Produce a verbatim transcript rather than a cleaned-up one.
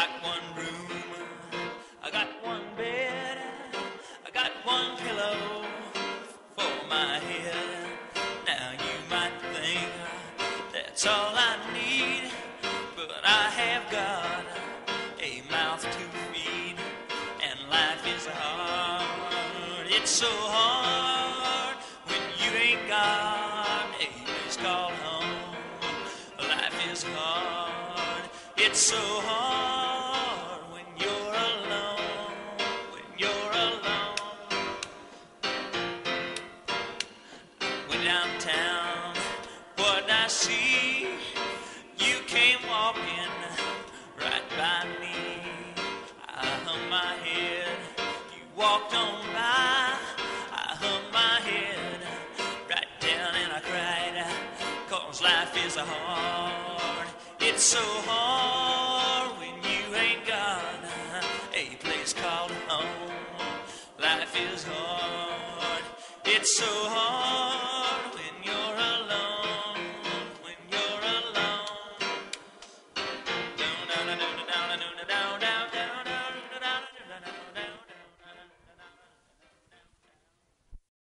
got one room, I got one bed, I got one pillow for my head. Now you might think that's all I need, but I have got a mouth to feed, and life is hard. It's so hard when you ain't got a place called home. Life is hard. It's so hard. Downtown, what I see, you came walking right by me. I hung my head, you walked on by. I hung my head right down and I cried, 'cause life is hard. It's so hard when you ain't got a place called home. Life is hard. It's so hard.